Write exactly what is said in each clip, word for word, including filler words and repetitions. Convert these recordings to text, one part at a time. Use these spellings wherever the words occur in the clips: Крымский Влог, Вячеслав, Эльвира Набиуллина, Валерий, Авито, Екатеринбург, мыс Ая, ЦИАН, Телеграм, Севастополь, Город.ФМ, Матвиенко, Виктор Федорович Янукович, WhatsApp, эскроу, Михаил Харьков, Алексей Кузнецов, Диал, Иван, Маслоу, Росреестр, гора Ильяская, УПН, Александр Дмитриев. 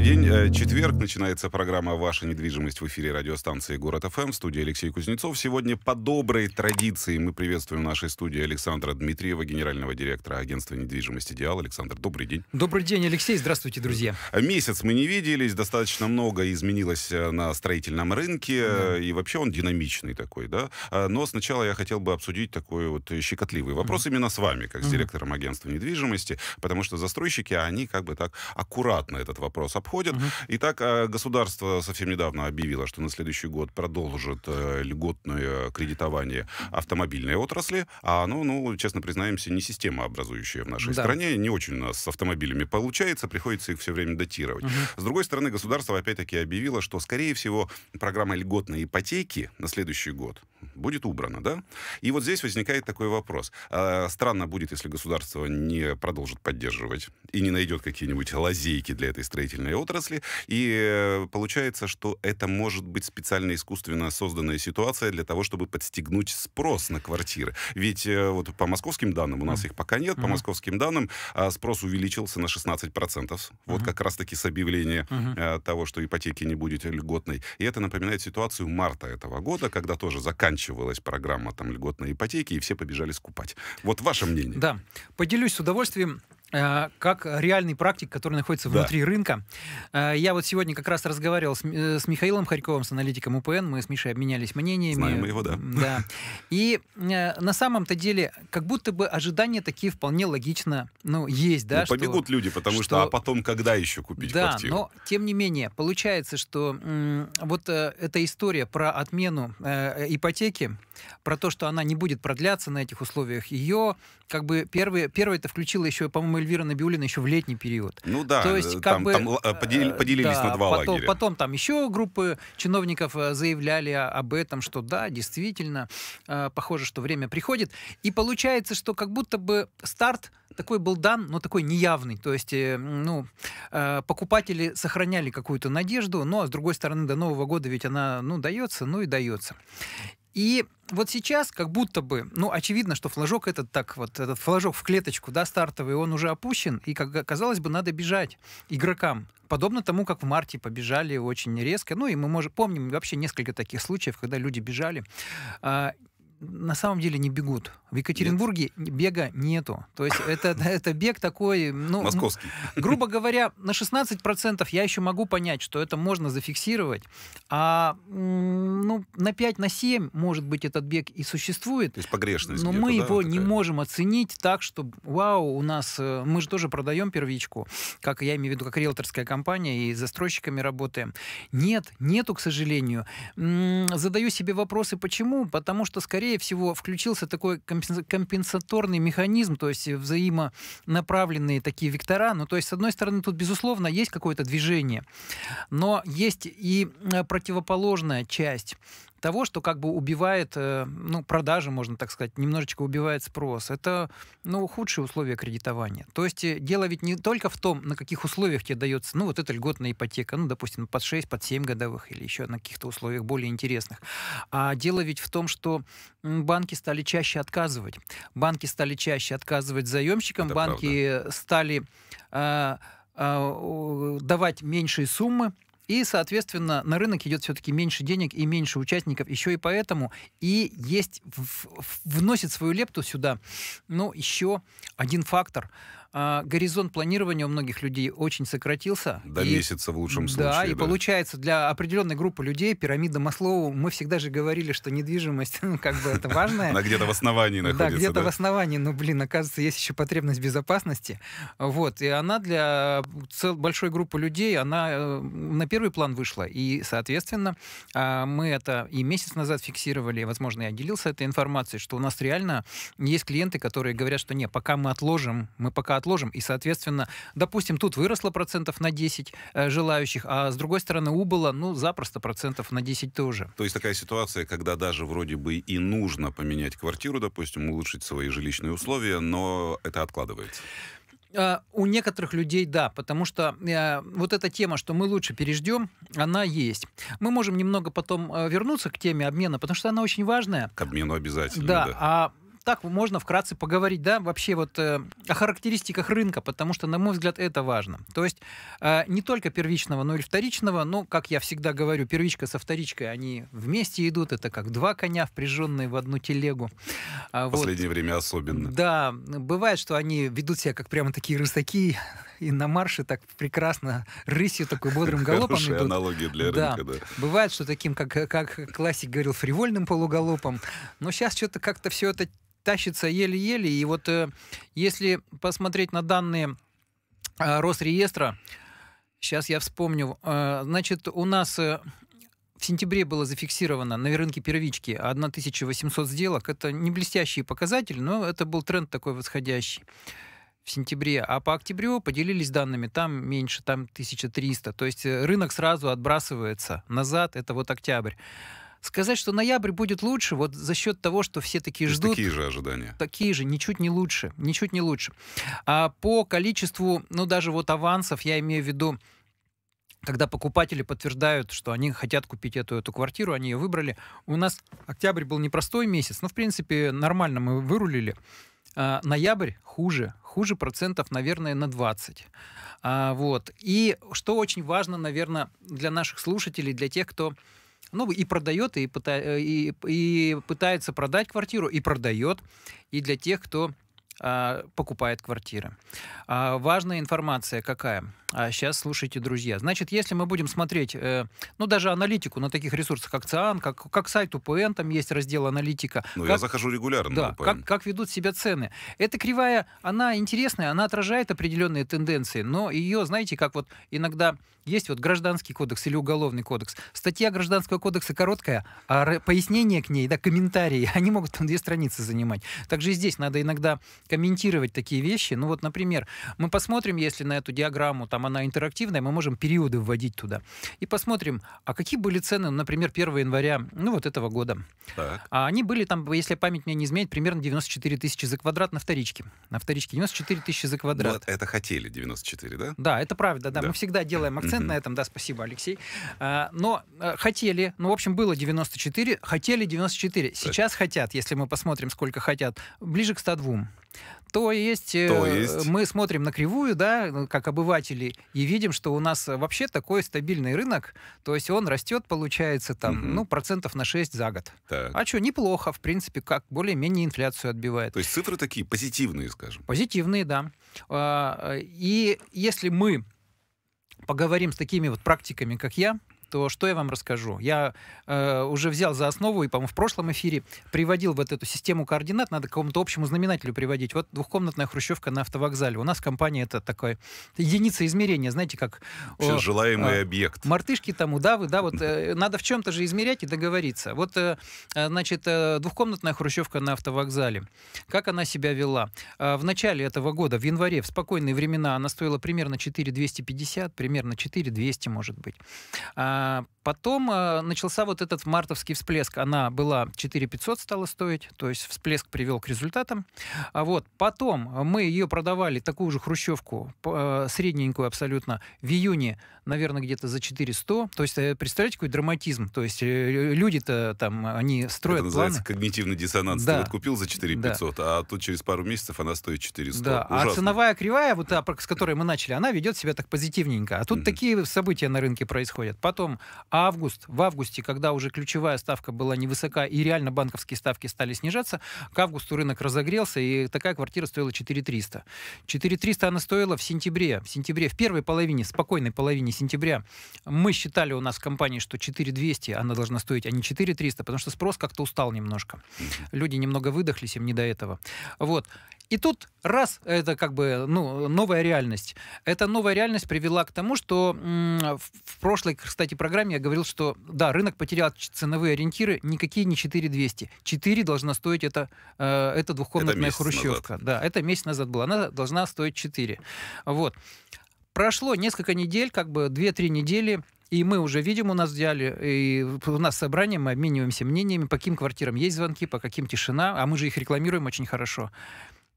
Добрый день. Четверг. Начинается программа «Ваша недвижимость» в эфире радиостанции «Город.ФМ». В студии Алексей Кузнецов. Сегодня по доброй традиции мы приветствуем в нашей студии Александра Дмитриева, генерального директора агентства недвижимости «Диал». Александр, добрый день. Добрый день, Алексей. Здравствуйте, друзья. Месяц мы не виделись. Достаточно много изменилось на строительном рынке. Mm-hmm. И вообще он динамичный такой, да? Но сначала я хотел бы обсудить такой вот щекотливый вопрос mm-hmm. именно с вами, как с директором агентства недвижимости. Потому что застройщики, они как бы так аккуратно этот вопрос обходят. Угу. Итак, государство совсем недавно объявило, что на следующий год продолжит льготное кредитование автомобильной отрасли, а оно, ну, честно признаемся, не системообразующее в нашей да. стране, не очень у нас с автомобилями получается, приходится их все время датировать. Угу. С другой стороны, государство опять-таки объявило, что, скорее всего, программа льготной ипотеки на следующий год будет убрана, да? И вот здесь возникает такой вопрос. Странно будет, если государство не продолжит поддерживать и не найдет какие-нибудь лазейки для этой строительства, отрасли, и получается, что это может быть специально искусственно созданная ситуация для того, чтобы подстегнуть спрос на квартиры. Ведь вот по московским данным, у нас их пока нет, по московским данным спрос увеличился на шестнадцать процентов. Вот как раз-таки с объявления того, что ипотеки не будет льготной. И это напоминает ситуацию марта этого года, когда тоже заканчивалась программа там льготной ипотеки, и все побежали скупать. Вот ваше мнение. Да, поделюсь с удовольствием. Как реальный практик, который находится внутри да. рынка. Я вот сегодня как раз разговаривал с, с Михаилом Харьковым, с аналитиком УПН. Мы с Мишей обменялись мнениями. Знаем его, да. да. И на самом-то деле, как будто бы ожидания такие вполне логично ну, есть. Да, ну, что, побегут люди, потому что, что... А потом когда еще купить да, квартиру? Да, но тем не менее, получается, что вот э, эта история про отмену э, ипотеки, про то, что она не будет продляться на этих условиях, ее как бы первое это включило еще, по-моему, Эльвира Набиуллина еще в летний период. Ну да, то есть, как там, бы, там подели, поделились да, на два потом, лагеря. Потом там еще группы чиновников заявляли об этом, что да, действительно, похоже, что время приходит. И получается, что как будто бы старт такой был дан, но такой неявный. То есть, ну, покупатели сохраняли какую-то надежду, но, с другой стороны, до Нового года ведь она, ну, дается, ну и дается. И вот сейчас как будто бы, ну, очевидно, что флажок этот так вот, этот флажок в клеточку, да, стартовый, он уже опущен, и, как казалось бы, надо бежать игрокам. Подобно тому, как в марте побежали очень резко. Ну, и мы можем, помним вообще несколько таких случаев, когда люди бежали. А, на самом деле не бегут. В Екатеринбурге Нет. бега нету. То есть это, это бег такой... Ну, московский. Грубо говоря, на шестнадцать процентов я еще могу понять, что это можно зафиксировать. А ну, на пять на семь, может быть, этот бег и существует. То есть погрешность. Но мы его не можем оценить так, что, вау, у нас... Мы же тоже продаем первичку, как я имею в виду, как риэлторская компания, и с застройщиками работаем. Нет, нету, к сожалению. Задаю себе вопросы, почему? Потому что, скорее всего, включился такой компенсаторный механизм, то есть взаимонаправленные такие вектора. Ну, то есть, с одной стороны, тут, безусловно, есть какое-то движение, но есть и противоположная часть того, что как бы убивает, ну, продажи, можно так сказать, немножечко убивает спрос. Это, ну, худшие условия кредитования. То есть дело ведь не только в том, на каких условиях тебе дается, ну, вот эта льготная ипотека, ну, допустим, под шесть, под семь годовых или еще на каких-то условиях более интересных. А дело ведь в том, что банки стали чаще отказывать. Банки стали чаще отказывать заемщикам, это банки правда. Стали э, э, давать меньшие суммы. И, соответственно, на рынок идет все-таки меньше денег и меньше участников. Еще и поэтому и есть, в, вносит свою лепту сюда, но еще один фактор. А, горизонт планирования у многих людей очень сократился. До и, месяца в лучшем случае. Да, и да. получается, для определенной группы людей пирамида Маслоу, мы всегда же говорили, что недвижимость, ну, как бы это важное. Она где-то в основании находится. Да, где-то в основании, но, блин, оказывается, есть еще потребность безопасности. Вот, и она для большой группы людей, она на первом Первый план вышла, и, соответственно, мы это и месяц назад фиксировали, возможно, я делился этой информацией, что у нас реально есть клиенты, которые говорят, что нет, пока мы отложим, мы пока отложим, и, соответственно, допустим, тут выросло процентов на десять желающих, а с другой стороны убыло, ну, запросто процентов на десять тоже. То есть такая ситуация, когда даже вроде бы и нужно поменять квартиру, допустим, улучшить свои жилищные условия, но это откладывается. Uh, у некоторых людей, да, потому что uh, вот эта тема, что мы лучше переждем, она есть. Мы можем немного потом uh, вернуться к теме обмена, потому что она очень важная. К обмену обязательно, да. да. А так можно вкратце поговорить, да, вообще вот э, о характеристиках рынка, потому что, на мой взгляд, это важно. То есть э, не только первичного, но и вторичного, но, как я всегда говорю, первичка со вторичкой, они вместе идут, это как два коня, впряженные в одну телегу. А, в последнее вот, время особенно. Да, бывает, что они ведут себя как прямо такие рысаки, и на марше так прекрасно рысью, такой бодрым галопом идут. Хорошая аналогия для да. рынка, да. Бывает, что таким, как, как классик говорил, фривольным полугалопом. Но сейчас что-то как-то все это тащится еле-еле. И вот если посмотреть на данные Росреестра, сейчас я вспомню, значит, у нас в сентябре было зафиксировано на рынке первички тысяча восемьсот сделок. Это не блестящий показатель, но это был тренд такой восходящий. В сентябре, а по октябрю поделились данными, там меньше, там тысяча триста. То есть рынок сразу отбрасывается назад, это вот октябрь. Сказать, что ноябрь будет лучше, вот за счет того, что все такие то ждут. Такие же ожидания. Такие же, ничуть не лучше, ничуть не лучше. А по количеству, ну даже вот авансов, я имею в виду, когда покупатели подтверждают, что они хотят купить эту, эту квартиру, они ее выбрали. У нас октябрь был непростой месяц, но в принципе нормально мы вырулили. А, ноябрь хуже, хуже процентов, наверное, на двадцать. А, вот. И что очень важно, наверное, для наших слушателей, для тех, кто ну, и продает, и, пыта и, и пытается продать квартиру, и продает, и для тех, кто а, покупает квартиры. А, важная информация какая? А сейчас слушайте, друзья. Значит, если мы будем смотреть, э, ну, даже аналитику на таких ресурсах, как ЦИАН, как, как сайт У П Н, там есть раздел аналитика. Ну, я захожу регулярно да, на У П Н. Как, как ведут себя цены. Эта кривая, она интересная, она отражает определенные тенденции, но ее, знаете, как вот иногда есть вот гражданский кодекс или уголовный кодекс. Статья гражданского кодекса короткая, а пояснения к ней, да, комментарии, они могут там две страницы занимать. Также и здесь надо иногда комментировать такие вещи. Ну, вот, например, мы посмотрим, если на эту диаграмму, там, она интерактивная, мы можем периоды вводить туда. И посмотрим, а какие были цены, например, первого января, ну, вот этого года. Так. А они были там, если память меня не изменяет, примерно девяносто четыре тысячи за квадрат на вторичке. На вторичке девяносто четыре тысячи за квадрат. Вот это хотели девяносто четыре, да? Да, это правда, да. да. Мы всегда делаем акцент mm-hmm. на этом, да, спасибо, Алексей. А, но а, хотели, ну, в общем, было девяносто четыре, хотели девяносто четыре. Сейчас так. хотят, если мы посмотрим, сколько хотят, ближе к ста двум. То есть, То есть мы смотрим на кривую, да, как обыватели, и видим, что у нас вообще такой стабильный рынок, то есть он растет, получается, там, угу. ну, процентов на шесть за год. Так. А что, неплохо, в принципе, как более-менее инфляцию отбивает. То есть цифры такие позитивные, скажем? Позитивные, да. И если мы поговорим с такими вот практиками, как я, то что я вам расскажу? Я э, уже взял за основу, и, по-моему, в прошлом эфире приводил вот эту систему координат, надо к какому-то общему знаменателю приводить. Вот двухкомнатная хрущевка на автовокзале. У нас в компании это такая единица измерения, знаете, как... О, желаемый э, объект. Мартышки там, удавы, да, вот э, надо в чем-то же измерять и договориться. Вот, э, значит, э, двухкомнатная хрущевка на автовокзале. Как она себя вела? Э, в начале этого года, в январе, в спокойные времена, она стоила примерно четыре тысячи двести пятьдесят, примерно четыре тысячи двести, может быть. Потом э, начался вот этот мартовский всплеск. Она была четыре тысячи пятьсот стала стоить, то есть всплеск привел к результатам. А вот потом мы ее продавали, такую же хрущевку, э, средненькую абсолютно, в июне, наверное, где-то за четыре тысячи сто. То есть, представляете, какой драматизм. То есть э, люди-то там, они строят планы. Это называется планы. Когнитивный диссонанс. Да. Ты вот купил за четыре тысячи пятьсот, да. а тут через пару месяцев она стоит четыре тысячи сто. Да. А ценовая кривая, вот та, с которой мы начали, она ведет себя так позитивненько. А тут mm-hmm. такие события на рынке происходят. Потом август, в августе, когда уже ключевая ставка была невысока и реально банковские ставки стали снижаться, к августу рынок разогрелся, и такая квартира стоила четыре тысячи триста. четыре тысячи триста она стоила в сентябре. В сентябре, в первой половине, спокойной половине сентября, мы считали у нас в компании, что четыре тысячи двести она должна стоить, а не четыре тысячи триста, потому что спрос как-то устал немножко. Люди немного выдохлись, им не до этого. Вот. И тут раз, это как бы ну, новая реальность. Эта новая реальность привела к тому, что в прошлой, кстати, программе я говорил, что да, рынок потерял ценовые ориентиры, никакие не четыре тысячи двести. четыре должна стоить эта, э, эта двухкомнатная хрущевка. Назад. Да, это месяц назад была. Она должна стоить четыре. Вот. Прошло несколько недель, как бы две-три недели, и мы уже видим, у нас в Диале, и у нас собрание, мы обмениваемся мнениями, по каким квартирам есть звонки, по каким тишина, а мы же их рекламируем очень хорошо.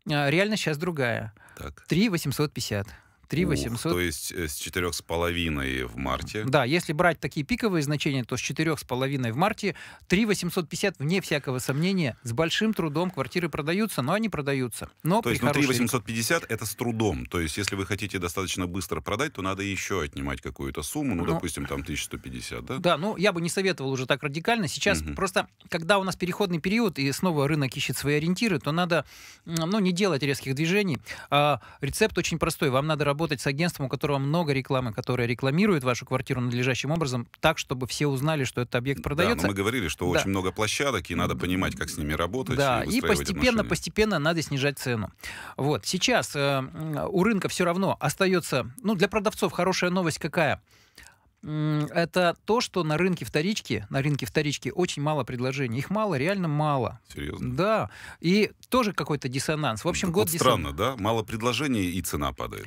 Реальность сейчас другая. Так. три тысячи восемьсот пятьдесят. три тысячи восемьсот. То есть с четырёх с половиной в марте. Да, если брать такие пиковые значения, то с четырёх с половиной в марте три тысячи восемьсот пятьдесят, вне всякого сомнения, с большим трудом квартиры продаются, но они продаются. Но то есть, ну, три тысячи восемьсот пятьдесят это с трудом. То есть если вы хотите достаточно быстро продать, то надо еще отнимать какую-то сумму, ну, ну допустим, там тысячу сто пятьдесят, да? Да, ну я бы не советовал уже так радикально. Сейчас угу. просто, когда у нас переходный период, и снова рынок ищет свои ориентиры, то надо, ну, не делать резких движений. А, рецепт очень простой. Вам надо работать с агентством, у которого много рекламы, которая рекламирует вашу квартиру надлежащим образом, так, чтобы все узнали, что этот объект продается. Да, мы говорили, что да. очень много площадок, и надо понимать, как с ними работать. Да, и, и постепенно, постепенно надо снижать цену. Вот. Сейчас э, у рынка все равно остается... Ну, для продавцов хорошая новость какая? Это то, что на рынке вторички, на рынке вторички очень мало предложений. Их мало, реально мало. Серьезно? Да. И тоже какой-то диссонанс. В общем, так год вот диссонанс. Странно, да? Мало предложений, и цена падает.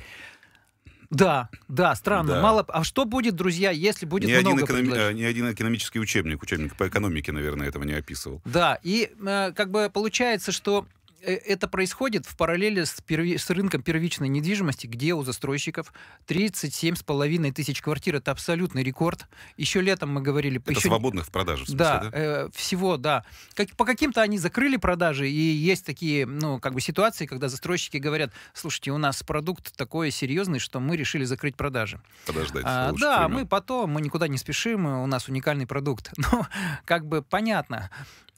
Да, да, странно. Да. Мало... А что будет, друзья, если будет ни много эконом... предложений? Ни один экономический учебник, учебник по экономике, наверное, этого не описывал. Да, и э, как бы получается, что это происходит в параллели с, перви... с рынком первичной недвижимости, где у застройщиков тридцать семь с половиной тысяч квартир. Это абсолютный рекорд. Еще летом мы говорили... Это еще... свободных в продаже, в смысле, да? Э, всего, да. Как... По каким-то они закрыли продажи, и есть такие, ну, как бы ситуации, когда застройщики говорят: слушайте, у нас продукт такой серьезный, что мы решили закрыть продажи. Подождать. А, да, время. Мы потом, мы никуда не спешим, у нас уникальный продукт. Ну, как бы понятно.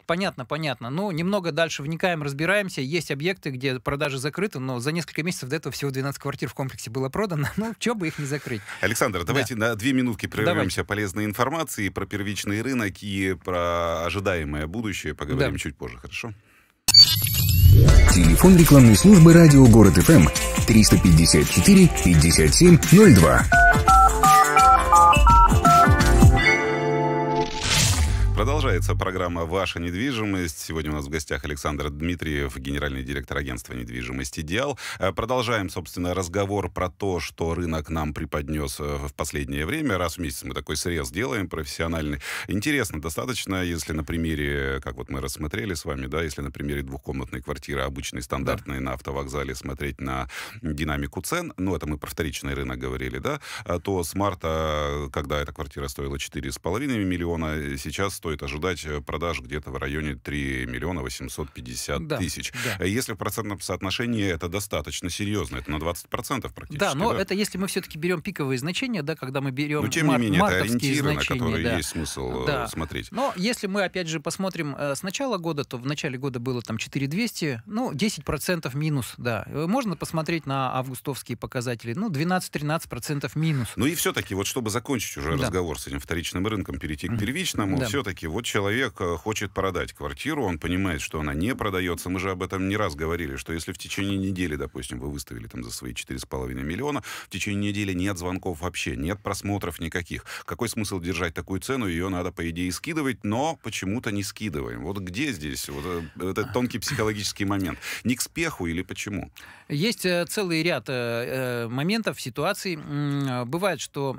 Понятно, понятно. Ну, немного дальше вникаем, разбираемся. Есть объекты, где продажи закрыты, но за несколько месяцев до этого всего двенадцать квартир в комплексе было продано. Ну, чего бы их не закрыть. Александр, да. давайте на две минутки прервемся полезной информации про первичный рынок и про ожидаемое будущее. Поговорим да. чуть позже, хорошо? Телефон рекламной службы радио Город.ФМ триста пятьдесят четыре пятьдесят семь ноль два. Продолжается программа «Ваша недвижимость». Сегодня у нас в гостях Александр Дмитриев, генеральный директор агентства недвижимости «Диал». Продолжаем, собственно, разговор про то, что рынок нам преподнес в последнее время. Раз в месяц мы такой срез делаем профессиональный. Интересно достаточно, если на примере, как вот мы рассмотрели с вами, да, если на примере двухкомнатной квартиры, обычной, стандартной, на автовокзале смотреть на динамику цен, ну, это мы про вторичный рынок говорили, да, то с марта, когда эта квартира стоила четыре с половиной миллиона, сейчас стоит ожидать продаж где-то в районе три миллиона восемьсот пятьдесят тысяч. Да. Если в процентном соотношении, это достаточно серьезно, это на двадцать процентов практически. Да, но да? это если мы все-таки берем пиковые значения, да, когда мы берем мартовские значения. Но тем не менее, это ориентиры, на которые да. есть смысл да. смотреть. Но если мы, опять же, посмотрим с начала года, то в начале года было там четыре тысячи двести, ну, десять процентов минус, да. Можно посмотреть на августовские показатели, ну, двенадцать-тринадцать процентов минус. Ну и все-таки, вот чтобы закончить уже да. разговор с этим вторичным рынком, перейти к первичному, да. все-таки вот человек хочет продать квартиру, он понимает, что она не продается. Мы же об этом не раз говорили, что если в течение недели, допустим, вы выставили там за свои четыре с половиной миллиона, в течение недели нет звонков вообще, нет просмотров никаких. Какой смысл держать такую цену? Ее надо, по идее, скидывать, но почему-то не скидываем. Вот где здесь вот этот тонкий психологический момент? Не к спеху или почему? Есть целый ряд моментов, ситуаций. Бывает, что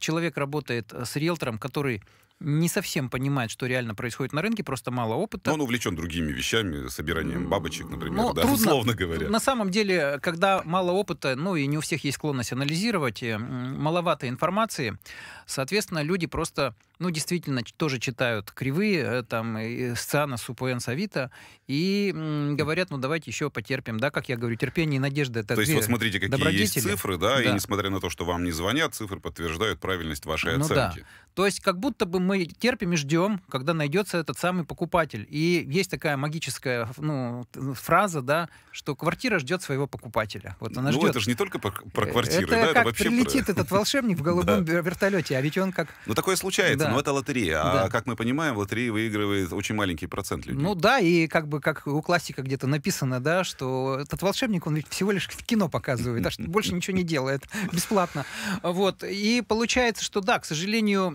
человек работает с риэлтором, который не совсем понимает, что реально происходит на рынке, просто мало опыта. Но он увлечен другими вещами, собиранием бабочек, например, ну, да, условно говоря. На самом деле, когда мало опыта, ну и не у всех есть склонность анализировать, маловато информации, соответственно, люди просто, ну, действительно, тоже читают кривые, там, с ЦИАНа, с УПН, с Авито, и говорят, ну, давайте еще потерпим, да, как я говорю, терпение и надежда — это... То есть, вот смотрите, какие есть цифры, да, да, и несмотря на то, что вам не звонят, цифры подтверждают правильность вашей ну, оценки. Да. То есть, как будто бы мы Мы терпим и ждем, когда найдется этот самый покупатель. И есть такая магическая, ну, фраза, да, что квартира ждет своего покупателя. Вот она ну, ждет. Это же не только про, про квартиры. Это, да, как это вообще прилетит про... этот волшебник в голубом вертолете, а ведь он как... Ну, такое случается, да. но это лотерея. А да. как мы понимаем, в лотерее выигрывает очень маленький процент людей. Ну да, и как бы как у классика где-то написано, да, что этот волшебник, он ведь всего лишь в кино показывает, а больше ничего не делает, бесплатно. Вот. И получается, что да, к сожалению,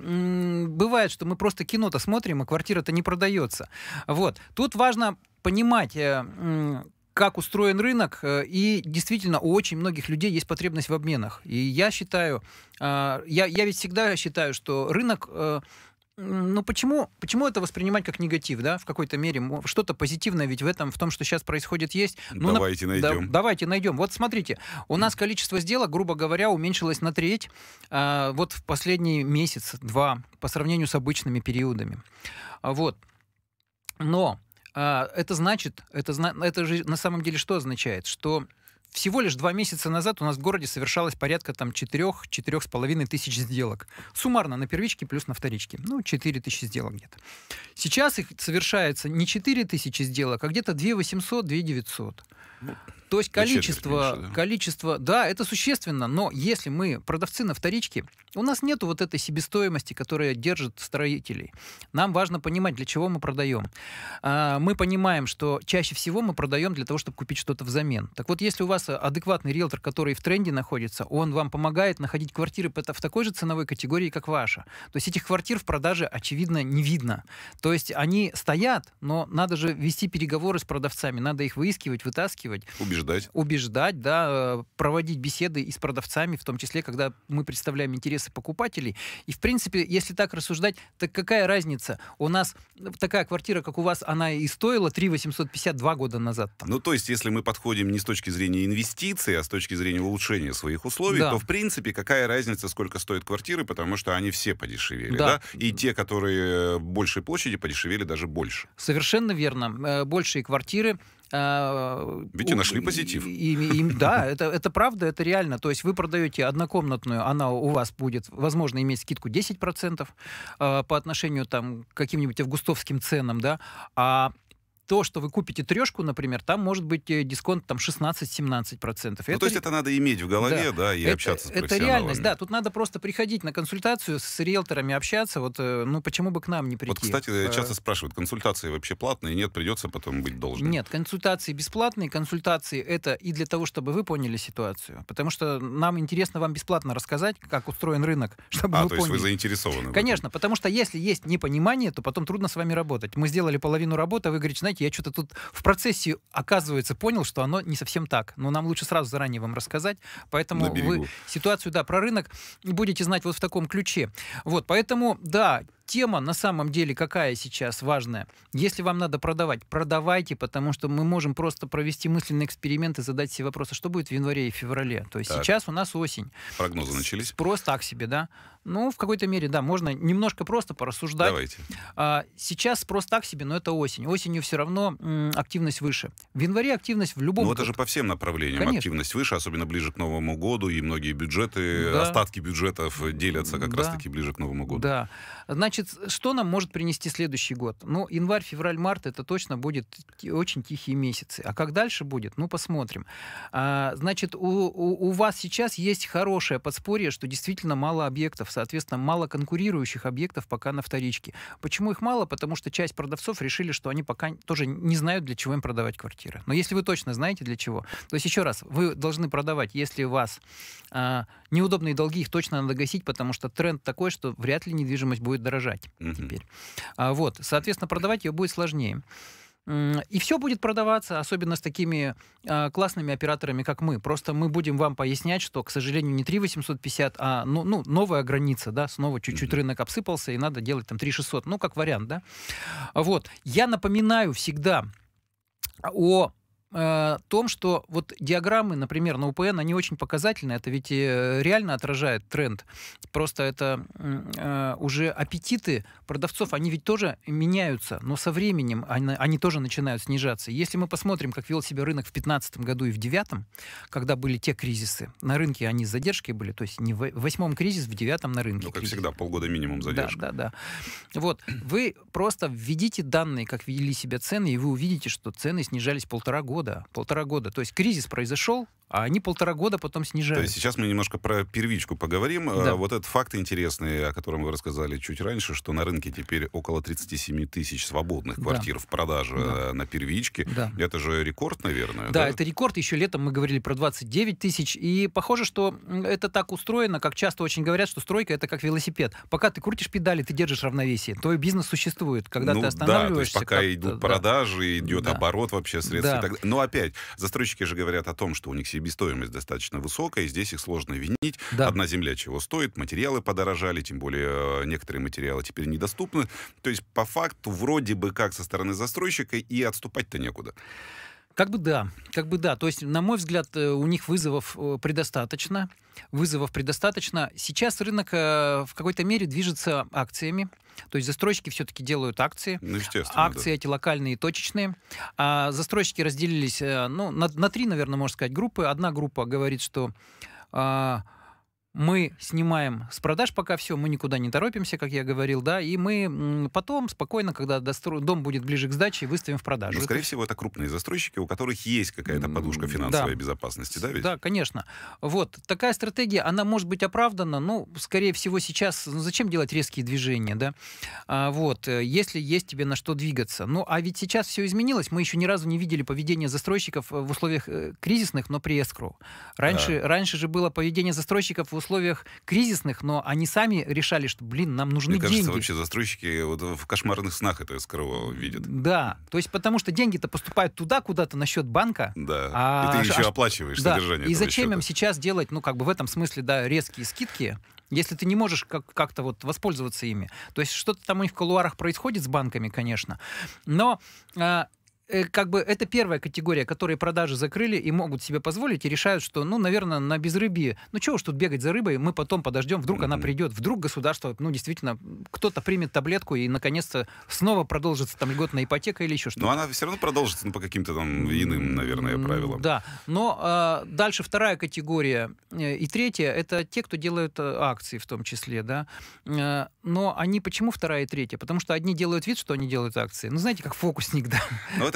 бывает, что мы просто кино-то смотрим, а квартира-то не продается. Вот. Тут важно понимать, как устроен рынок, и действительно у очень многих людей есть потребность в обменах. И я считаю, я, я ведь всегда считаю, что рынок ну почему, почему это воспринимать как негатив, да, в какой-то мере? Что-то позитивное ведь в этом, в том, что сейчас происходит, есть. Ну, давайте нап... найдем. Да, давайте найдем. Вот смотрите, у нас количество сделок, грубо говоря, уменьшилось на треть а, вот в последний месяц-два по сравнению с обычными периодами. А, вот. Но а, это значит, это, это же на самом деле что означает? Что всего лишь два месяца назад у нас в городе совершалось порядка четырёх-четырёх с половиной тысяч сделок. Суммарно на первичке плюс на вторичке. Ну, четыре тысячи сделок где-то. Сейчас их совершается не четыре тысячи сделок, а где-то две тысячи восемьсот — две тысячи девятьсот. Ну, то есть количество, меньше, да? количество... Да, это существенно, но если мы продавцы на вторичке, у нас нет вот этой себестоимости, которая держит строителей. Нам важно понимать, для чего мы продаем. А, мы понимаем, что чаще всего мы продаем для того, чтобы купить что-то взамен. Так вот, если у вас адекватный риэлтор, который в тренде находится, он вам помогает находить квартиры в такой же ценовой категории, как ваша. То есть этих квартир в продаже, очевидно, не видно. То есть они стоят, но надо же вести переговоры с продавцами, надо их выискивать, вытаскивать. Убеждать. Убеждать, да, проводить беседы и с продавцами, в том числе, когда мы представляем интересы покупателей. И, в принципе, если так рассуждать, так какая разница? У нас такая квартира, как у вас, она и стоила три тысячи восемьсот пятьдесят два года назад. Там. Ну, то есть, если мы подходим не с точки зрения инвестиций, а с точки зрения улучшения своих условий, да, то, в принципе, какая разница, сколько стоят квартиры, потому что они все подешевели, да? Да? И те, которые большей площади, подешевели даже больше. Совершенно верно. Большие квартиры. Видите, нашли позитив. И, и, и, да, это, это правда, это реально. То есть вы продаете однокомнатную, она у вас будет, возможно, иметь скидку десять процентов э, по отношению там, к каким-нибудь августовским ценам, да, а то, что вы купите трешку, например, там может быть дисконт шестнадцать-семнадцать процентов. Ну, то есть это надо иметь в голове, да, да, и это, общаться с профессионалами. Это реальность, да. Тут надо просто приходить на консультацию с риэлторами, общаться. Вот, ну, почему бы к нам не прийти? Вот, кстати, часто спрашивают, консультации вообще платные? Нет, придется потом быть должным. Нет, консультации бесплатные. Консультации — это и для того, чтобы вы поняли ситуацию. Потому что нам интересно вам бесплатно рассказать, как устроен рынок, чтобы а, вы то поняли. Есть вы заинтересованы. Конечно, потому что если есть непонимание, то потом трудно с вами работать. Мы сделали половину работы, а вы говорите, знаете, я что-то тут в процессе, оказывается, понял, что оно не совсем так. Но нам лучше сразу заранее вам рассказать. Поэтому вы ситуацию, да, про рынок будете знать вот в таком ключе. Вот, поэтому, да, тема на самом деле какая сейчас важная. Если вам надо продавать, продавайте, потому что мы можем просто провести мысленный эксперимент и задать себе вопросы, что будет в январе и феврале. То есть так, сейчас у нас осень. Прогнозы начались. Просто так себе, да. Ну, в какой-то мере, да, можно немножко просто порассуждать. Давайте. А, сейчас просто так себе, но это осень. Осенью все равно м, активность выше. В январе активность в любом... Ну, это же по всем направлениям. Конечно. Активность выше, особенно ближе к Новому году, и многие бюджеты, да, остатки бюджетов делятся как, да, раз-таки ближе к Новому году. Да. Значит, что нам может принести следующий год? Ну, январь, февраль, март — это точно будет очень тихие месяцы. А как дальше будет? Ну, посмотрим. А, значит, у, у, у вас сейчас есть хорошее подспорье, что действительно мало объектов, соответственно, мало конкурирующих объектов пока на вторичке. Почему их мало? Потому что часть продавцов решили, что они пока тоже не знают, для чего им продавать квартиры. Но если вы точно знаете, для чего, то есть, еще раз, вы должны продавать, если у вас а, неудобные долги, их точно надо гасить, потому что тренд такой, что вряд ли недвижимость будет дорожать. Теперь. А, вот, соответственно, продавать ее будет сложнее. И все будет продаваться, особенно с такими а, классными операторами, как мы. Просто мы будем вам пояснять, что, к сожалению, не три тысячи восемьсот пятьдесят, а ну, ну, новая граница, да, снова чуть-чуть рынок обсыпался, и надо делать там три тысячи шестьсот, ну, как вариант, да. Вот, я напоминаю всегда о... о том, что вот диаграммы, например, на У П Н, они очень показательны. Это ведь реально отражает тренд. Просто это э, уже аппетиты продавцов, они ведь тоже меняются, но со временем они, они тоже начинают снижаться. Если мы посмотрим, как вел себя рынок в две тысячи пятнадцатом году и в две тысячи девятом, когда были те кризисы, на рынке они с задержкой были, то есть не в восьмом кризис, в девятом на рынке. Ну, как кризис. Всегда, полгода минимум задержка. Да, да, да. Вот. Вы просто введите данные, как вели себя цены, и вы увидите, что цены снижались полтора года. Года, полтора года. То есть кризис произошел, а они полтора года потом снижаются. То есть сейчас мы немножко про первичку поговорим. Да. Вот этот факт интересный, о котором вы рассказали чуть раньше, что на рынке теперь около тридцати семи тысяч свободных квартир, да, в продаже, да, на первичке. Да. Это же рекорд, наверное. Да, да, это рекорд. Еще летом мы говорили про двадцать девять тысяч. И похоже, что это так устроено, как часто очень говорят, что стройка — это как велосипед. Пока ты крутишь педали, ты держишь равновесие. Твой бизнес существует. Когда ну, ты останавливаешься... Да, то есть пока идут продажи, да, идет, да, оборот вообще средств. Да. И так... Но опять, застройщики же говорят о том, что у них сейчас себестоимость достаточно высокая, здесь их сложно винить. Да. Одна земля чего стоит, материалы подорожали, тем более некоторые материалы теперь недоступны. То есть по факту вроде бы как со стороны застройщика и отступать-то некуда. Как бы да, как бы да. То есть, на мой взгляд, у них вызовов предостаточно. Вызовов предостаточно. Сейчас рынок в какой-то мере движется акциями. То есть застройщики все-таки делают акции. Ну, акции да. эти локальные и точечные. А застройщики разделились ну, на, на три, наверное, можно сказать, группы. Одна группа говорит, что а, мы снимаем с продаж пока все, мы никуда не торопимся, как я говорил, да, и мы потом спокойно, когда достро... дом будет ближе к сдаче, выставим в продажу. Но, скорее всего, это крупные застройщики, у которых есть какая-то подушка финансовой да. безопасности, да ведь? Да, конечно. Вот. Такая стратегия, она может быть оправдана, но, скорее всего, сейчас... Ну, зачем делать резкие движения, да? А, вот. Если есть тебе на что двигаться. Ну, а ведь сейчас все изменилось. Мы еще ни разу не видели поведение застройщиков в условиях кризисных, но при эскроу. Раньше, да. раньше же было поведение застройщиков в условиях условиях кризисных, но они сами решали, что, блин, нам нужны деньги. Мне кажется, деньги. Вообще застройщики вот в кошмарных снах это эскроу видят. Да, то есть потому что деньги-то поступают туда, куда-то на счет банка. Да, а... и ты еще а... оплачиваешь да. содержание. И зачем счета? Им сейчас делать, ну, как бы в этом смысле, да, резкие скидки, если ты не можешь как-то вот воспользоваться ими. То есть что-то там у них в кулуарах происходит с банками, конечно, но... А... Как бы это первая категория, которые продажи закрыли и могут себе позволить, и решают, что, ну, наверное, на безрыбье, ну, чего уж тут бегать за рыбой, мы потом подождем, вдруг она придет, вдруг государство, ну, действительно, кто-то примет таблетку и, наконец-то, снова продолжится там льготная ипотека или еще что-то. Но она все равно продолжится, ну, по каким-то там иным, наверное, правилам. Да, но а, дальше вторая категория и третья, это те, кто делают акции в том числе, да, но они, почему вторая и третья? Потому что одни делают вид, что они делают акции, ну, знаете, как фокусник, да.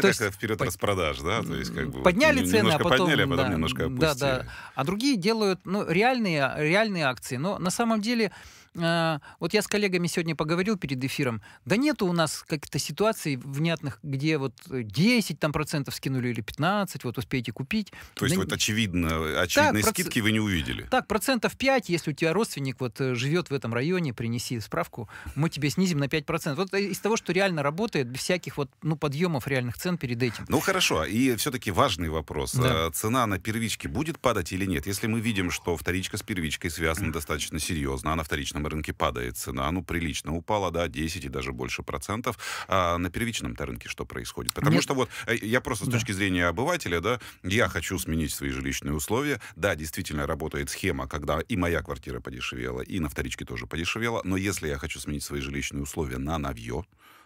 То есть в период под... распродаж, да? То есть, как бы, подняли цены, а потом... Подняли, а потом да, немножко опустили. Да, да. А другие делают ну, реальные, реальные акции. Но на самом деле, э, вот я с коллегами сегодня поговорил перед эфиром, да нету у нас каких-то ситуаций внятных, где вот десять процентов там, процентов скинули или пятнадцать процентов, вот успейте купить. То есть да, вот очевидно, очевидные так, скидки проц... вы не увидели? Так, процентов пять, если у тебя родственник вот, живет в этом районе, принеси справку, мы тебе снизим на пять процентов. Вот из того, что реально работает, без всяких вот, ну, подъемов реальных цен перед этим. Ну хорошо, и все-таки важный вопрос. Да. Цена на первички будет падать или нет? Если мы видим, что вторичка с первичкой связана достаточно серьезно, а на вторичном рынке падает цена, ну прилично упала, да, десять и даже больше процентов, а на первичном-то рынке что происходит? Потому нет. что вот я просто с да. точки зрения обывателя, да, я хочу сменить свои жилищные условия, да, действительно работает схема, когда и моя квартира подешевела, и на вторичке тоже подешевела, но если я хочу сменить свои жилищные условия на новье,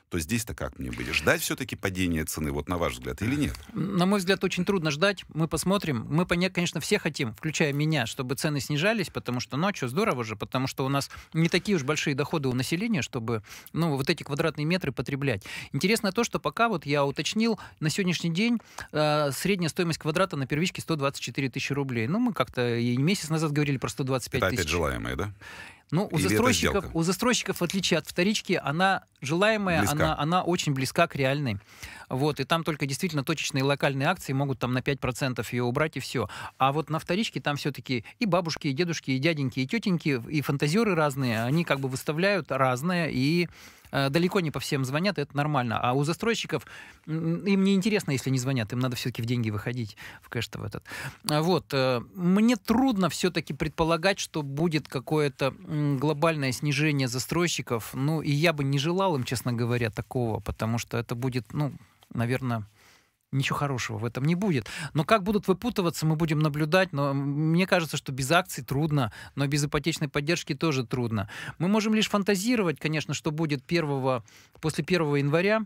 то здесь-то как мне будет? Ждать все-таки падения цены, вот на ваш взгляд, или нет? На мой взгляд, очень трудно ждать. Мы посмотрим. Мы, конечно, все хотим, включая меня, чтобы цены снижались, потому что, ну, а что, здорово же, потому что у нас не такие уж большие доходы у населения, чтобы, ну, вот эти квадратные метры потреблять. Интересно то, что пока, вот я уточнил, на сегодняшний день э, средняя стоимость квадрата на первичке сто двадцать четыре тысячи рублей. Ну, мы как-то и месяц назад говорили про сто двадцать пять тысяч. Это опять желаемое, да? Ну, у застройщиков, у застройщиков, в отличие от вторички, она желаемая, она, она очень близка к реальной. Вот, и там только действительно точечные локальные акции могут там на пять процентов ее убрать, и все. А вот на вторичке там все-таки и бабушки, и дедушки, и дяденьки, и тетеньки, и фантазеры разные, они как бы выставляют разное, и э, далеко не по всем звонят, это нормально. А у застройщиков им не интересно, если не звонят, им надо все-таки в деньги выходить, в кэш-то в этот. Вот, э, мне трудно все-таки предполагать, что будет какое-то... глобальное снижение застройщиков, ну, и я бы не желал им, честно говоря, такого, потому что это будет, ну, наверное, ничего хорошего в этом не будет. Но как будут выпутываться, мы будем наблюдать, но мне кажется, что без акций трудно, но без ипотечной поддержки тоже трудно. Мы можем лишь фантазировать, конечно, что будет первого, после первого января.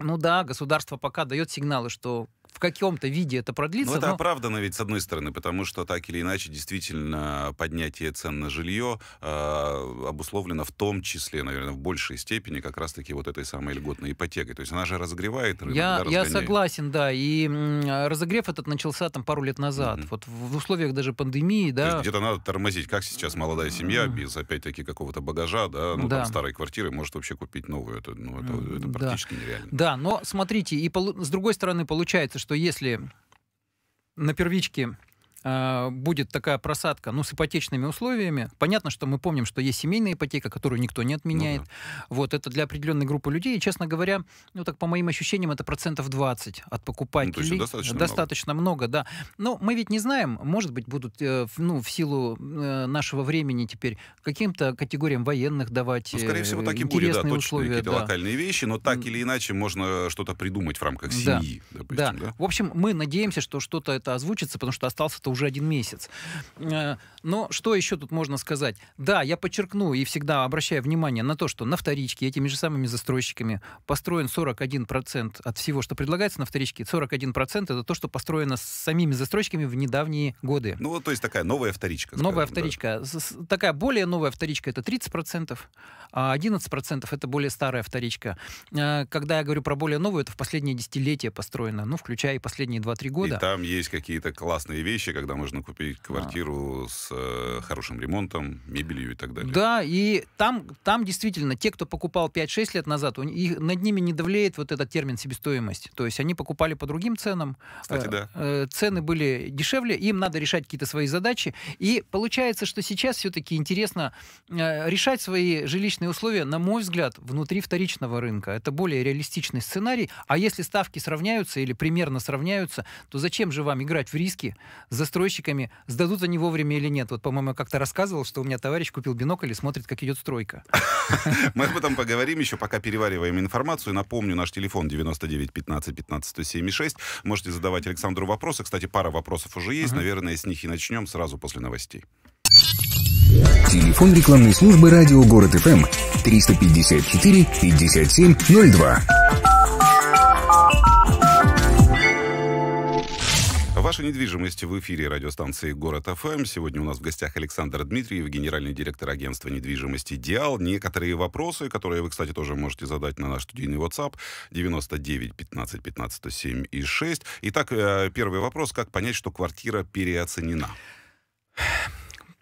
Ну да, государство пока дает сигналы, что в каком-то виде это продлится. Ну, это но... оправдано ведь, с одной стороны, потому что так или иначе действительно поднятие цен на жилье э, обусловлено в том числе, наверное, в большей степени как раз-таки вот этой самой льготной ипотекой. То есть она же разогревает рынок, я, да, я согласен, да. И разогрев этот начался там пару лет назад. Mm-hmm. Вот в условиях даже пандемии, да. Где-то надо тормозить. Как сейчас молодая семья без, опять-таки, какого-то багажа, да, ну, да. Там, старой квартиры может вообще купить новую. Это, ну, это, это практически да. нереально. Да, но смотрите, и с другой стороны получается, что если на первичке будет такая просадка, ну, с ипотечными условиями. Понятно, что мы помним, что есть семейная ипотека, которую никто не отменяет. Ну, да. Вот, это для определенной группы людей. И, честно говоря, ну, так по моим ощущениям, это процентов двадцать от покупателей. Ну, достаточно, достаточно много. много, да. Но мы ведь не знаем, может быть, будут, ну, в силу нашего времени теперь каким-то категориям военных давать ну, скорее всего, так и будет, да, условия, какие-то да. локальные вещи, но так или иначе можно что-то придумать в рамках семьи, да. допустим. Да. Да? В общем, мы надеемся, что что-то это озвучится, потому что остался-то уже один месяц. Но что еще тут можно сказать? Да, я подчеркну и всегда обращаю внимание на то, что на вторичке этими же самыми застройщиками построен сорок один процент от всего, что предлагается на вторичке. сорок один процент это то, что построено с самими застройщиками в недавние годы. Ну, то есть такая новая вторичка. Скажем, новая вторичка. Да. Такая более новая вторичка — это тридцать процентов, а одиннадцать процентов — это более старая вторичка. Когда я говорю про более новую, это в последние десятилетия построено, ну, включая и последние два-три года. И там есть какие-то классные вещи, когда можно купить квартиру а. с э, хорошим ремонтом, мебелью и так далее. Да, и там, там действительно те, кто покупал пять-шесть лет назад, у, и над ними не давлеет вот этот термин себестоимость. То есть они покупали по другим ценам. Кстати, э, да. э, цены были дешевле, им надо решать какие-то свои задачи. И получается, что сейчас все-таки интересно э, решать свои жилищные условия, на мой взгляд, внутри вторичного рынка. Это более реалистичный сценарий. А если ставки сравняются или примерно сравняются, то зачем же вам играть в риски с застройщиками, сдадут они вовремя или нет? Вот, по-моему, я как-то рассказывал, что у меня товарищ купил бинокль и смотрит, как идет стройка. Мы об этом поговорим еще, пока перевариваем информацию. Напомню, наш телефон девяносто девять пятнадцать пятнадцать сто семьдесят шесть. Можете задавать Александру вопросы. Кстати, пара вопросов уже есть. Наверное, с них и начнем сразу после новостей. Телефон рекламной службы радио Город.ФМ триста пятьдесят четыре пятьдесят семь ноль два. Ваша недвижимость в эфире радиостанции Город.ФМ. Сегодня у нас в гостях Александр Дмитриев, генеральный директор агентства недвижимости «Диал». Некоторые вопросы, которые вы, кстати, тоже можете задать на наш студийный WhatsApp девяносто девять пятнадцать пятнадцать сто семь и шесть. Итак, первый вопрос. Как понять, что квартира переоценена?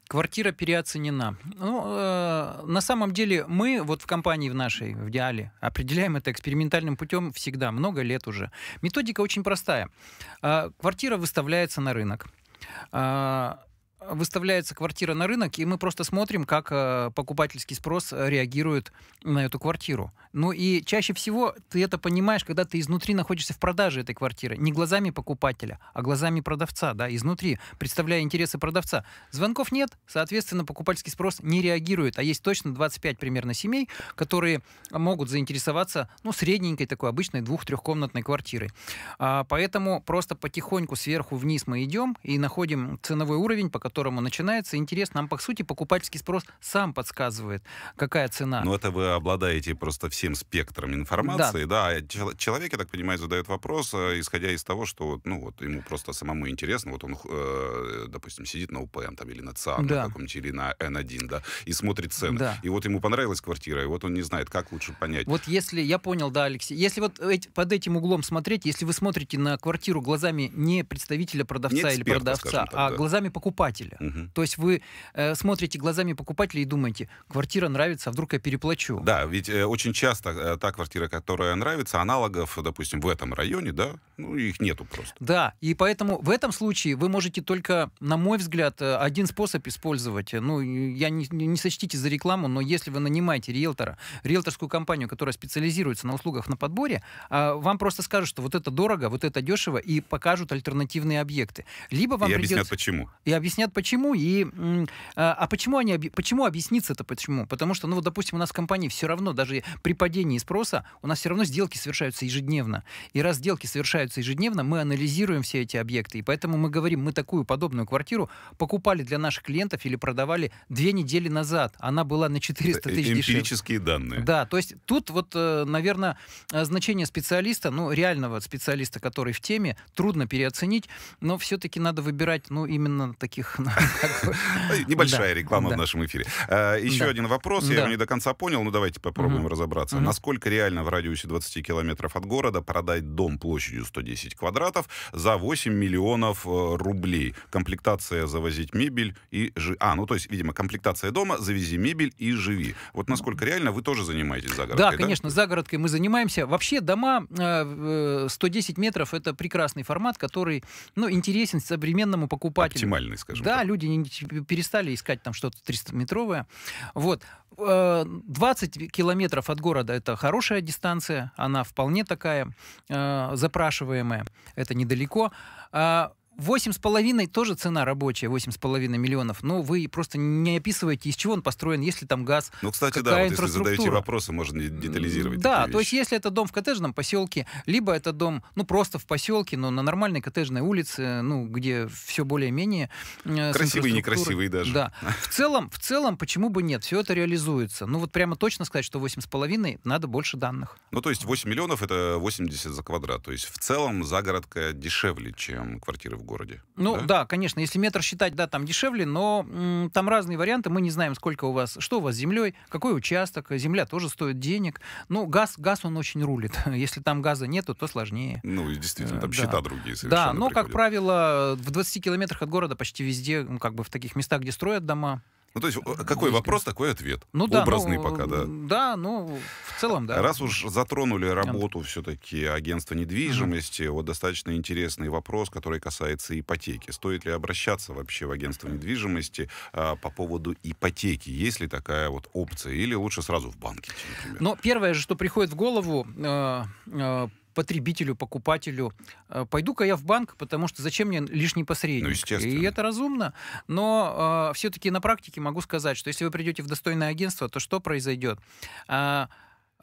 Квартира переоценена. Ну, э, на самом деле мы вот в компании в нашей, в Диале, определяем это экспериментальным путем всегда, много лет уже. Методика очень простая. Э, квартира выставляется на рынок. Э, выставляется квартира на рынок, и мы просто смотрим, как э, покупательский спрос реагирует на эту квартиру. Ну и чаще всего ты это понимаешь, когда ты изнутри находишься в продаже этой квартиры. Не глазами покупателя, а глазами продавца, да, изнутри, представляя интересы продавца. Звонков нет, соответственно, покупательский спрос не реагирует. А есть точно двадцать пять примерно семей, которые могут заинтересоваться, ну, средненькой такой обычной двух-трехкомнатной квартирой. А, поэтому просто потихоньку сверху вниз мы идем и находим ценовой уровень, по которому которому начинается интерес. Нам, по сути, покупательский спрос сам подсказывает, какая цена. Но это вы обладаете просто всем спектром информации. Да. Да. Человек, я так понимаю, задает вопрос, исходя из того, что, ну, вот, ему просто самому интересно. Вот он, э, допустим, сидит на УПН там, или на ЦИАН, да. или на Н один, да, и смотрит цены. Да. И вот ему понравилась квартира, и вот он не знает, как лучше понять. Вот если, я понял, да, Алексей, если вот эти, под этим углом смотреть, если вы смотрите на квартиру глазами не представителя продавца не эксперта, или продавца, так, а да. глазами покупателя, Угу. То есть вы э, смотрите глазами покупателя и думаете, квартира нравится, а вдруг я переплачу. Да, ведь э, очень часто э, та квартира, которая нравится, аналогов, допустим, в этом районе, да, ну их нету просто. Да, и поэтому в этом случае вы можете только, на мой взгляд, один способ использовать. Ну, я не, не сочтите за рекламу, но если вы нанимаете риэлтора, риэлторскую компанию, которая специализируется на услугах на подборе, э, вам просто скажут, что вот это дорого, вот это дешево, и покажут альтернативные объекты. Либо вам и придется... объяснят почему. И объяснят почему и а почему они почему объяснится это почему? Потому что, ну вот, допустим, у нас в компании все равно, даже при падении спроса, у нас все равно сделки совершаются ежедневно. И раз сделки совершаются ежедневно, мы анализируем все эти объекты. И поэтому мы говорим, мы такую подобную квартиру покупали для наших клиентов или продавали две недели назад. Она была на четыреста тысяч дешевле. Эмпирические данные. Да, то есть тут вот, наверное, значение специалиста, ну, реального специалиста, который в теме, трудно переоценить, но все-таки надо выбирать, ну, именно таких Небольшая реклама в нашем эфире. Еще один вопрос, я его не до конца понял, но давайте попробуем разобраться. Насколько реально в радиусе двадцати километров от города продать дом площадью сто десять квадратов за восемь миллионов рублей? Комплектация, завозить мебель и... А, ну то есть, видимо, комплектация дома, завези мебель и живи. Вот насколько реально, вы тоже занимаетесь загородкой? Да, конечно, загородкой мы занимаемся. Вообще дома сто десять метров — это прекрасный формат, который, ну, интересен современному покупателю. Оптимальный, скажем так. Да, люди не перестали искать там что-то триста метровое. Вот. двадцать километров от города — это хорошая дистанция, она вполне такая э, запрашиваемая, это недалеко. восемь с половиной тоже цена рабочая, восемь с половиной миллионов, но вы просто не описываете, из чего он построен, если там газ, ну, кстати, какая да, вот инфраструктура. Если задаете вопросы, можно детализировать. Да, то есть если это дом в коттеджном поселке, либо это дом, ну, просто в поселке, но на нормальной коттеджной улице, ну, где все более-менее... Красивые, некрасивые даже. Да. В целом, в целом, почему бы нет, все это реализуется. Ну, вот прямо точно сказать, что восемь с половиной, надо больше данных. Ну, то есть восемь миллионов — это восемьдесят за квадрат, то есть в целом загородка дешевле, чем квартиры в городе. Ну да? да, конечно, если метр считать, да, там дешевле, но м, там разные варианты, мы не знаем, сколько у вас, что у вас с землей, какой участок, земля тоже стоит денег, но газ, газ он очень рулит, если там газа нету, то сложнее. Ну и действительно, там да. счета другие совершенно. Да, но, приходят. Как правило, в двадцати километрах от города почти везде, ну, как бы в таких местах, где строят дома. Ну, то есть, какой вопрос, такой ответ. Ну, да, образный, ну, пока, да. Да, ну, в целом, да. Раз уж затронули работу все-таки агентства недвижимости, mm-hmm. вот достаточно интересный вопрос, который касается ипотеки. Стоит ли обращаться вообще в агентство недвижимости а, по поводу ипотеки? Есть ли такая вот опция? Или лучше сразу в банке, например? Но первое же, что приходит в голову... Э, э, потребителю, покупателю: пойду-ка я в банк, потому что зачем мне лишний посредник? Ну, естественно. И это разумно, но э, все-таки на практике могу сказать, что если вы придете в достойное агентство, то что произойдет? Э,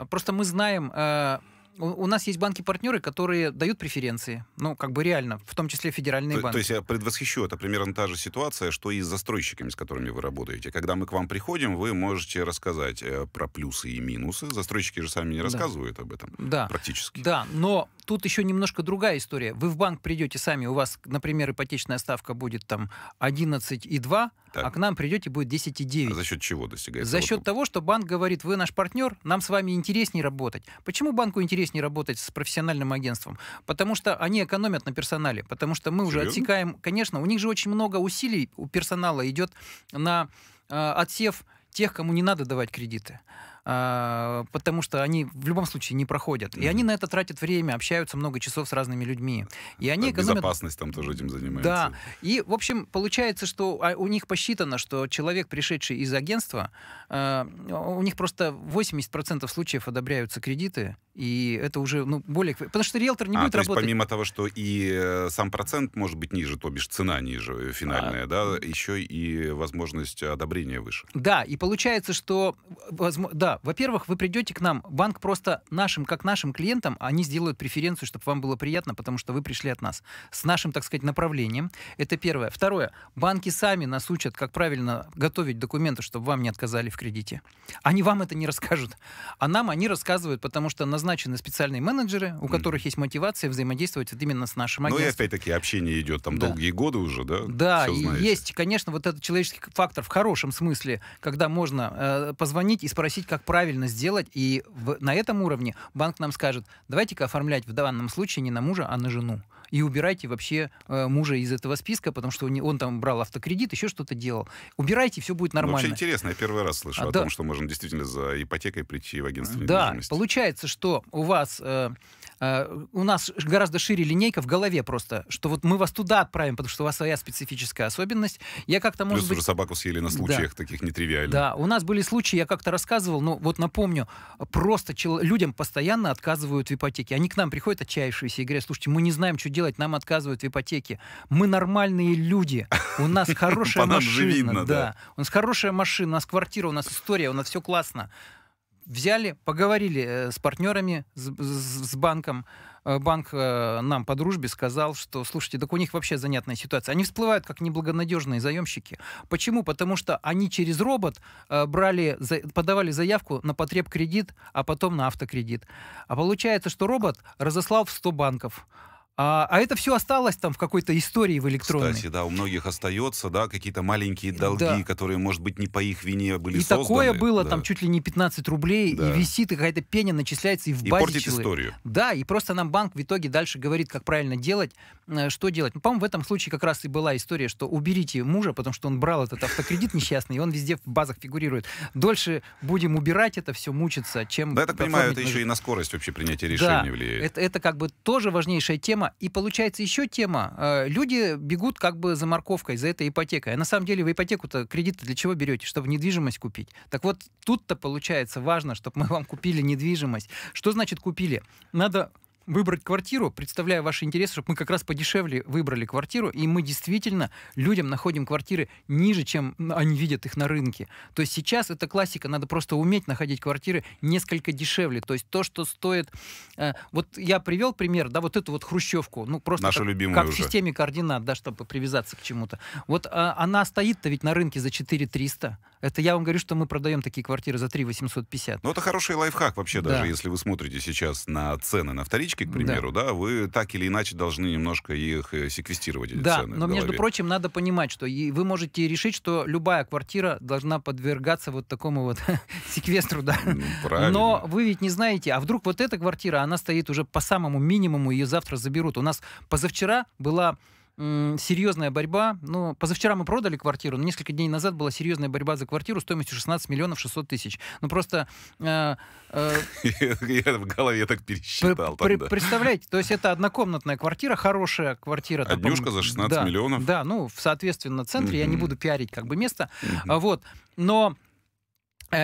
просто мы знаем... Э, У нас есть банки-партнеры, которые дают преференции. Ну, как бы реально, в том числе федеральные то, банки. То есть я предвосхищу, это примерно та же ситуация, что и с застройщиками, с которыми вы работаете. Когда мы к вам приходим, вы можете рассказать про плюсы и минусы. Застройщики же сами не рассказывают да. об этом да. практически. Да, но тут еще немножко другая история. Вы в банк придете сами, у вас, например, ипотечная ставка будет там одиннадцать и два, так. а к нам придете, будет десять и девять. А за счет чего достигается? За вот счет там... того, что банк говорит: вы наш партнер, нам с вами интереснее работать. Почему банку интереснее работать с профессиональным агентством? Потому что они экономят на персонале, потому что мы Серьезно? уже отсекаем, конечно, у них же очень много усилий у персонала идет на э, отсев тех, кому не надо давать кредиты. Потому что они в любом случае не проходят. И mm-hmm. они на это тратят время, общаются много часов с разными людьми. И они да, экономят... Безопасность там тоже этим занимается. Да. И, в общем, получается, что у них посчитано, что человек, пришедший из агентства, у них просто восемьдесят процентов случаев одобряются кредиты, и это уже, ну, более... Потому что риэлтор не а, будет то есть работать... помимо того, что и сам процент может быть ниже, то бишь цена ниже финальная, а... да, еще и возможность одобрения выше. Да, и получается, что... Да, во-первых, вы придете к нам, банк просто нашим, как нашим клиентам, они сделают преференцию, чтобы вам было приятно, потому что вы пришли от нас с нашим, так сказать, направлением. Это первое. Второе. Банки сами нас учат, как правильно готовить документы, чтобы вам не отказали в кредите. Они вам это не расскажут. А нам они рассказывают, потому что назначены специальные менеджеры, у которых есть мотивация взаимодействовать именно с нашим агентством. Ну и опять-таки общение идет там да. долгие годы уже, да? Да, и есть, конечно, вот этот человеческий фактор в хорошем смысле, когда можно э, позвонить и спросить, как правильно сделать, и в, на этом уровне банк нам скажет: давайте-ка оформлять в данном случае не на мужа, а на жену. И убирайте вообще э, мужа из этого списка, потому что он, он там брал автокредит, еще что-то делал. Убирайте, все будет нормально. Ну, вообще интересно, я первый раз слышу а, о да. том, что можно действительно за ипотекой прийти в агентство недвижимости. Да, получается, что у вас... Э, Uh, у нас гораздо шире линейка в голове просто, что вот мы вас туда отправим, потому что у вас своя специфическая особенность. Я как-то, может Плюс быть... уже собаку съели на случаях да. таких нетривиальных. Да, у нас были случаи, я как-то рассказывал, но вот напомню, просто чел... людям постоянно отказывают в ипотеке. Они к нам приходят отчаявшиеся и говорят: слушайте, мы не знаем, что делать, нам отказывают в ипотеке. Мы нормальные люди, у нас хорошая машина, да, у нас хорошая машина, у нас квартира, у нас история, у нас все классно. Взяли, поговорили с партнерами, с, с, с банком. Банк нам по дружбе сказал, что, слушайте, так у них вообще занятная ситуация. Они всплывают как неблагонадежные заемщики. Почему? Потому что они через робот брали, подавали заявку на потребкредит, а потом на автокредит. А получается, что робот разослал в сто банков. А, а это все осталось там в какой-то истории в электронной. Кстати, да, у многих остается, да, какие-то маленькие долги, да, которые, может быть, не по их вине были и созданы. И такое было, да, там чуть ли не пятнадцать рублей, да, и висит, и какая-то пеня начисляется, и в базе портит человек. историю. Да, и просто нам банк в итоге дальше говорит, как правильно делать, что делать. Ну, по-моему, в этом случае как раз и была история, что уберите мужа, потому что он брал этот автокредит несчастный, и он везде в базах фигурирует. Дольше будем убирать это все, мучиться, чем... Да, я так понимаю, это еще и на скорость вообще принятия решения влияет. Это, это как бы тоже важнейшая тема. И получается еще тема. Люди бегут как бы за морковкой, за этой ипотекой. А на самом деле вы ипотеку-то, кредит для чего берете? Чтобы недвижимость купить. Так вот, тут-то получается важно, чтобы мы вам купили недвижимость. Что значит купили? Надо выбрать квартиру, представляя ваши интересы, чтобы мы как раз подешевле выбрали квартиру, и мы действительно людям находим квартиры ниже, чем они видят их на рынке. То есть сейчас это классика, надо просто уметь находить квартиры несколько дешевле. То есть то, что стоит... Э, вот я привел пример, да, вот эту вот хрущевку, ну просто нашу как, любимую как в системе координат, да, чтобы привязаться к чему-то. Вот э, она стоит-то ведь на рынке за четыре триста. Это я вам говорю, что мы продаем такие квартиры за три восемьсот пятьдесят. Ну это хороший лайфхак вообще, да, даже если вы смотрите сейчас на цены на вторичке, к примеру, да, да, вы так или иначе должны немножко их секвестировать, эти да, цены. Но, между прочим, надо понимать, что и вы можете решить, что любая квартира должна подвергаться вот такому вот секвестру, да. Правильно. Но вы ведь не знаете, а вдруг вот эта квартира, она стоит уже по самому минимуму, ее завтра заберут. У нас позавчера была серьезная борьба. Ну, позавчера мы продали квартиру, но несколько дней назад была серьезная борьба за квартиру стоимостью шестнадцать миллионов шестьсот тысяч. Ну, просто... Э, э, я в голове так пересчитал. При, при, представляете, то есть это однокомнатная квартира, хорошая квартира. Однюшка там, за шестнадцать да, миллионов. Да, ну, в соответственно центре, mm-hmm. я не буду пиарить как бы место. Mm-hmm. Вот, но...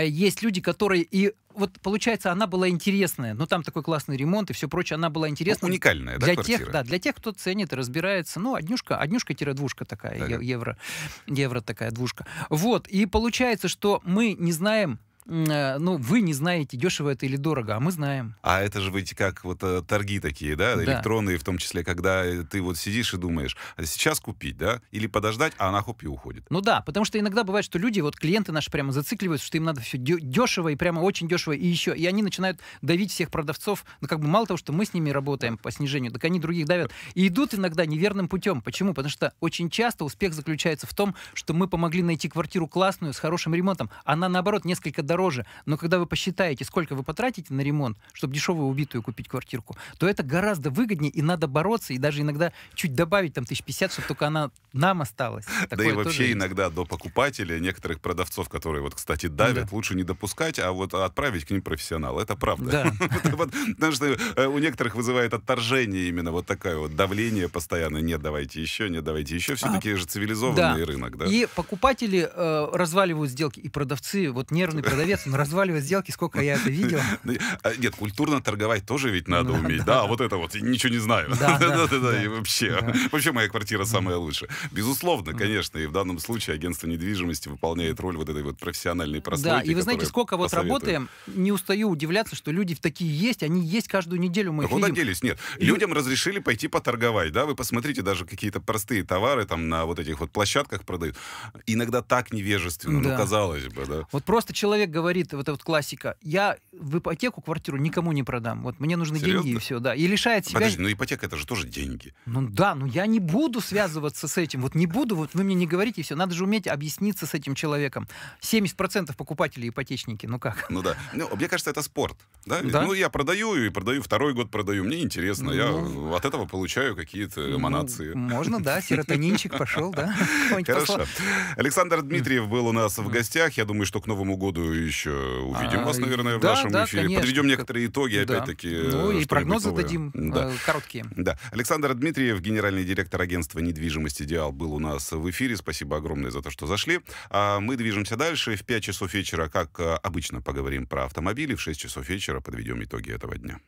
Есть люди, которые... И вот, получается, она была интересная. Ну, там такой классный ремонт и все прочее. Она была интересная. Ну, уникальная, да, квартира? Да, для тех, кто ценит и разбирается. Ну, однюшка, однюшка-двушка такая, да, евро, евро такая двушка. Вот, и получается, что мы не знаем... Ну, вы не знаете, дешево это или дорого, а мы знаем. А это же ведь как вот торги такие, да, да, электронные, в том числе, когда ты вот сидишь и думаешь, сейчас купить, да, или подождать, а она хоп и уходит. Ну да, потому что иногда бывает, что люди, вот клиенты наши прямо зацикливаются, что им надо все дешево и прямо очень дешево и еще, и они начинают давить всех продавцов, ну как бы мало того, что мы с ними работаем по снижению, так они других давят. И идут иногда неверным путем. Почему? Потому что очень часто успех заключается в том, что мы помогли найти квартиру классную, с хорошим ремонтом. Она, наоборот, несколько дороже. Дороже. Но когда вы посчитаете, сколько вы потратите на ремонт, чтобы дешевую убитую купить квартирку, то это гораздо выгоднее, и надо бороться, и даже иногда чуть добавить там тысяч пятьдесят, чтобы только она нам осталась. Такое да и вообще иногда есть. До покупателя, некоторых продавцов, которые вот, кстати, давят, да, лучше не допускать, а вот отправить к ним профессионала. Это правда. Потому что у некоторых вызывает отторжение именно вот такое вот давление постоянно. Нет, давайте еще, нет, давайте еще. Все-таки же цивилизованный рынок. И покупатели разваливают сделки, и продавцы, вот нервный продавец, но разваливать сделки, сколько я это видел. Нет, культурно торговать тоже ведь надо уметь. Да, вот это вот, ничего не знаю. И вообще, вообще моя квартира самая лучшая. Безусловно, конечно, и в данном случае агентство недвижимости выполняет роль вот этой вот профессиональной прослойки. Да, и вы знаете, сколько вот работаем, не устаю удивляться, что люди такие есть, они есть каждую неделю. Мы куда делись? Нет, людям разрешили пойти поторговать, да, вы посмотрите, даже какие-то простые товары там на вот этих вот площадках продают. Иногда так невежественно, ну, казалось бы, да. Вот просто человек говорит, вот эта вот классика, я в ипотеку квартиру никому не продам, вот мне нужны Серьезно? деньги и все, да, и лишает себя... Подожди, ну ипотека это же тоже деньги. Ну да, но я не буду связываться с этим, вот не буду, вот вы мне не говорите, и все, надо же уметь объясниться с этим человеком. семьдесят процентов покупателей ипотечники, ну как? Ну да, ну, мне кажется, это спорт, да? Да? Ну я продаю и продаю, второй год продаю, мне интересно, ну, я от этого получаю какие-то эманации. Ну, можно, да, серотонинчик пошел, да? Хорошо. Александр Дмитриев был у нас в гостях, я думаю, что к Новому году еще увидим а, вас, наверное, да, в нашем да, эфире. Конечно. Подведем некоторые итоги, да, опять-таки. Ну и прогнозы новое. дадим да. короткие. Да. Александр Дмитриев, генеральный директор агентства недвижимости «Диал», был у нас в эфире. Спасибо огромное за то, что зашли. А мы движемся дальше. В пять часов вечера, как обычно, поговорим про автомобили. В шесть часов вечера подведем итоги этого дня.